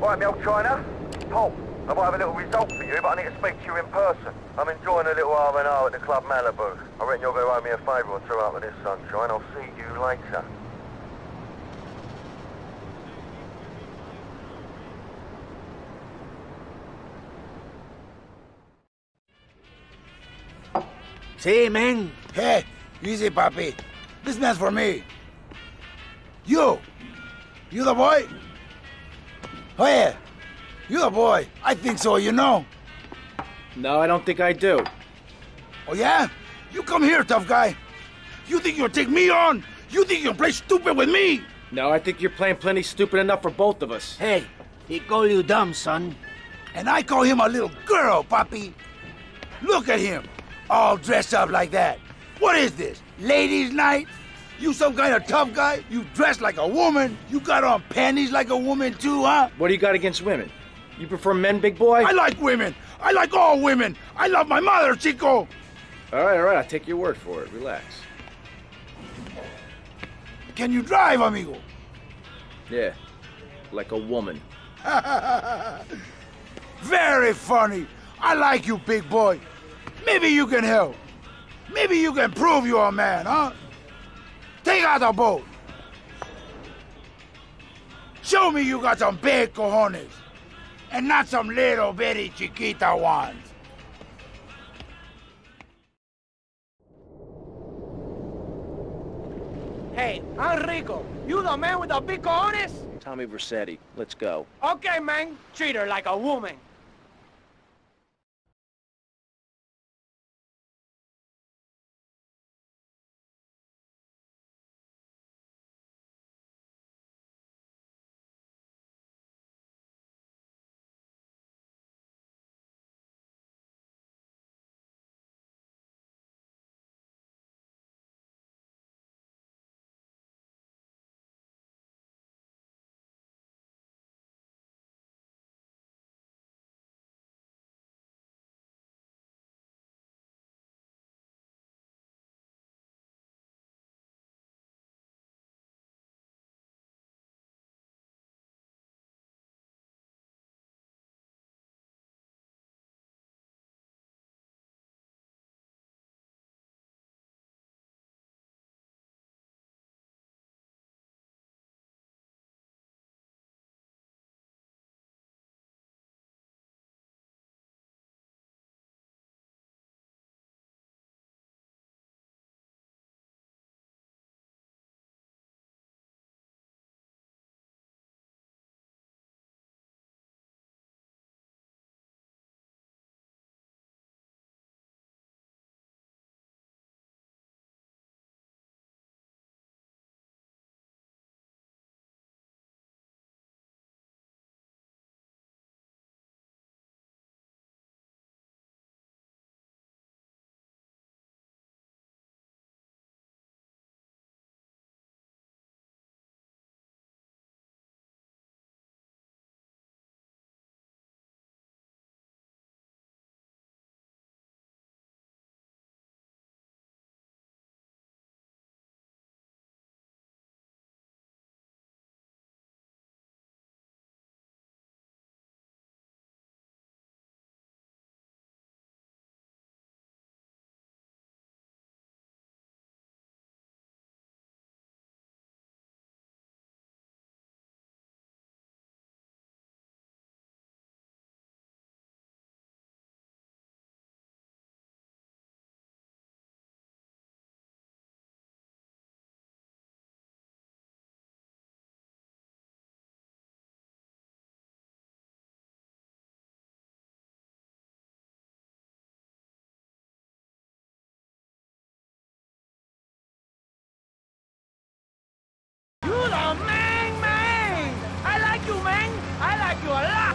Right, Milk China. Pop, I might have a little result for you, but I need to speak to you in person. I'm enjoying a little R&R at the Club Malibu. I reckon you're going to owe me a favour or two after this, sunshine. I'll see you later. Say, man. Hey, easy, papi. This man's for me. You the boy? Hey, you the boy. I think so, you know. No, I don't think I do. Oh, yeah? You come here, tough guy. You think you'll take me on? You think you'll play stupid with me? No, I think you're playing plenty stupid enough for both of us. Hey, he call you dumb, son. And I call him a little girl, papi. Look at him. All dressed up like that. What is this, ladies' night? You some kind of tough guy? You dressed like a woman? You got on panties like a woman too, huh? What do you got against women? You prefer men, big boy? I like women. I like all women. I love my mother, Chico. All right, I'll take your word for it. Relax. Can you drive, amigo? Yeah, like a woman. Very funny. I like you, big boy. Maybe you can help. Maybe you can prove you're a man, huh? Take out the boat. Show me you got some big cojones and not some little bitty chiquita ones. Hey, Enrico, you the man with the big cojones? Tommy Brissetti, let's go. Okay, man, treat her like a woman.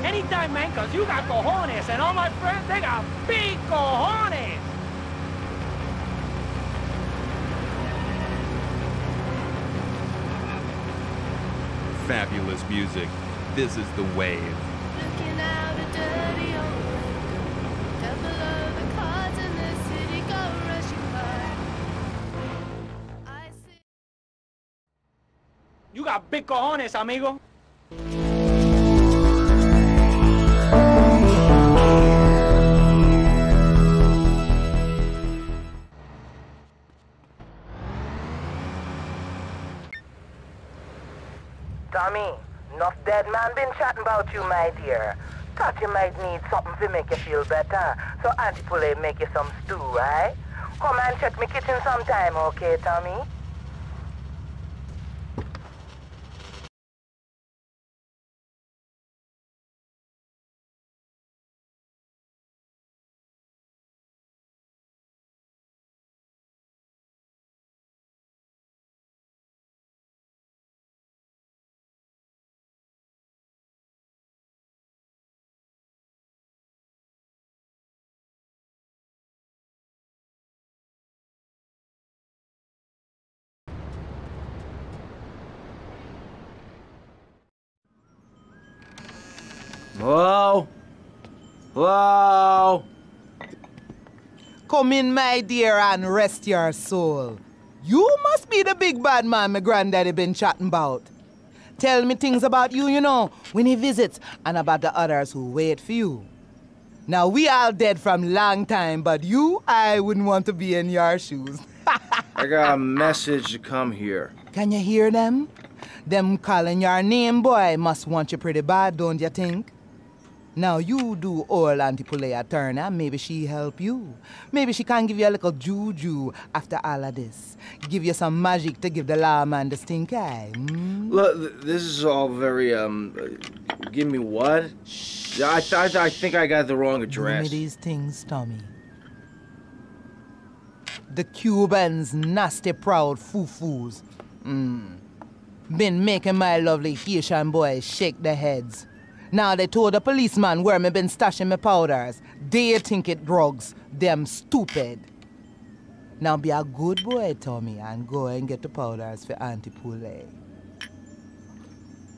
Anytime, man, because you got cojones, and all my friends, they got big cojones. Fabulous music. This is the wave. Looking out a dirty old window, down below the cars in the city go rushing by. I see. You got big cojones, amigo. Tommy, enough dead man been chatting about you, my dear. Thought you might need something to make you feel better, so Auntie Pulea make you some stew, right? Come and check me kitchen sometime, okay, Tommy? Hello? Hello? Come in, my dear, and rest your soul. You must be the big bad man my granddaddy been chatting about. Tell me things about you, you know, when he visits, and about the others who wait for you. Now, we all dead from long time, but you, I wouldn't want to be in your shoes. I got a message to come here. Can you hear them? Them calling your name, boy, must want you pretty bad, don't you think? Now, you do old Auntie Pulea Turner, maybe she help you. Maybe she can give you a little juju after all of this. Give you some magic to give the lawman the stink eye. Mm? Look, this is all very, give me what? Shh. I think I got the wrong address. Give me these things, Tommy. The Cubans' nasty, proud foo-foos. Mm. Been making my lovely Haitian boys shake their heads. Now they told the policeman where me been stashing my powders. They think it drugs. Them stupid. Now be a good boy, Tommy, and go and get the powders for Auntie Pulea.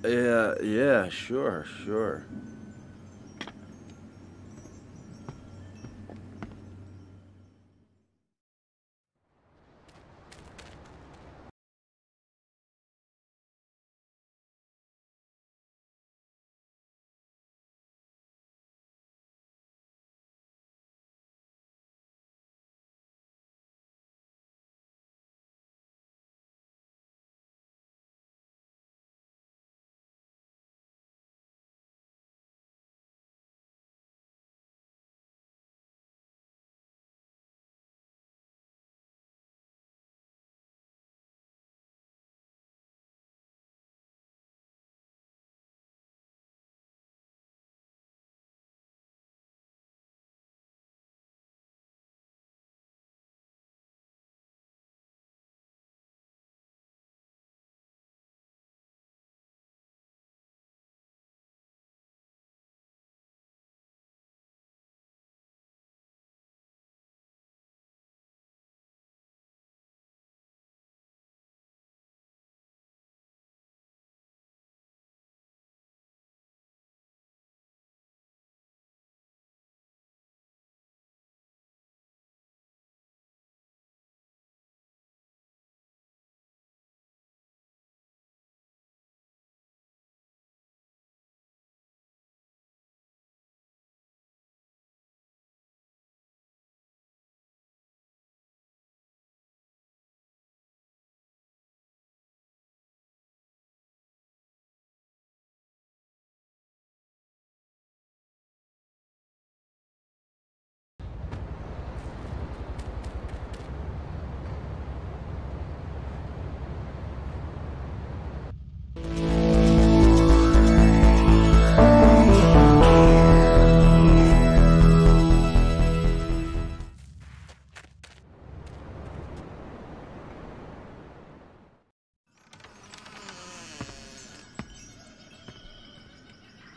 Yeah, sure.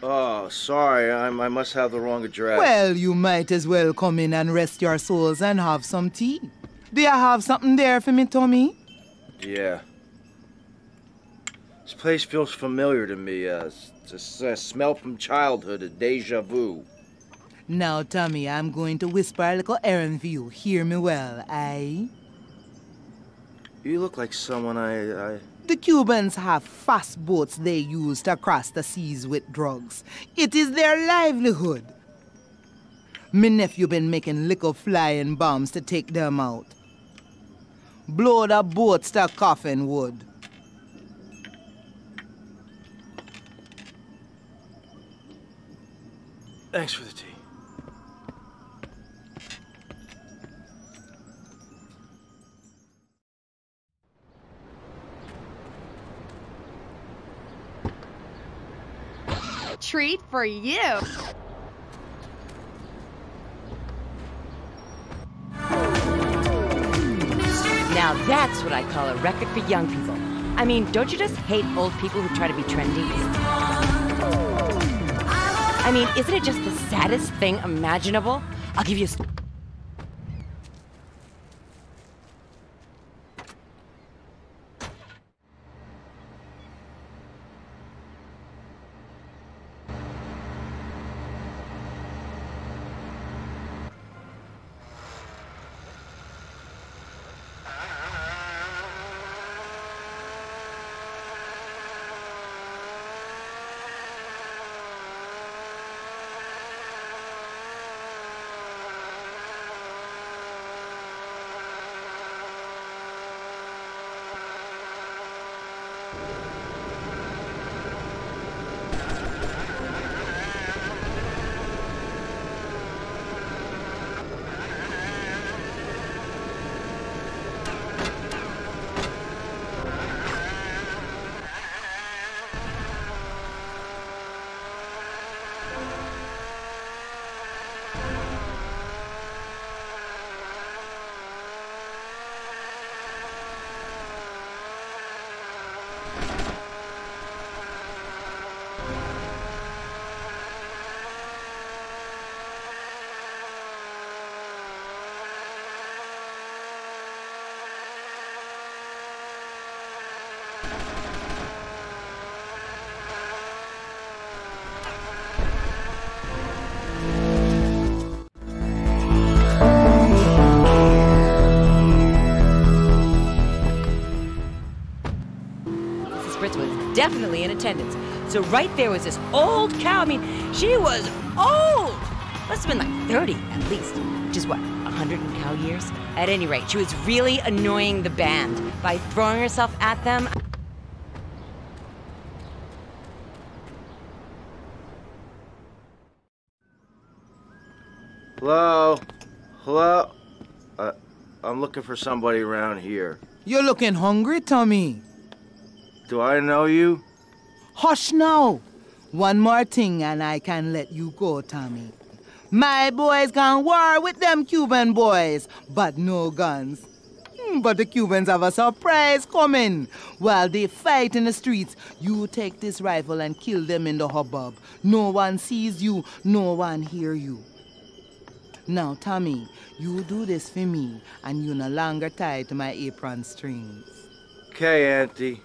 Oh, sorry, I must have the wrong address. Well, you might as well come in and rest your souls and have some tea. Do you have something there for me, Tommy? Yeah. This place feels familiar to me. It's a smell from childhood, a deja vu. Now, Tommy, I'm going to whisper a little errand for you. Hear me well, aye? You look like someone I... The Cubans have fast boats they use to cross the seas with drugs. It is their livelihood. Me nephew been making little flying bombs to take them out. Blow the boats to coffin wood. Thanks for the tea. Treat for you. Now that's what I call a record for young people. I mean, don't you just hate old people who try to be trendy? I mean, isn't it just the saddest thing imaginable? I'll give you a... definitely in attendance. So right there was this old cow. I mean, she was old. Must have been like 30 at least, which is what, 100 cow years? At any rate, she was really annoying the band by throwing herself at them. Hello? Hello? I'm looking for somebody around here. You're looking hungry, Tommy. Do I know you? Hush now. One more thing and I can let you go, Tommy. My boys gone war with them Cuban boys, but no guns. But the Cubans have a surprise coming. While they fight in the streets, you take this rifle and kill them in the hubbub. No one sees you, no one hear you. Now, Tommy, you do this for me and you no longer tied to my apron strings. Okay, Auntie.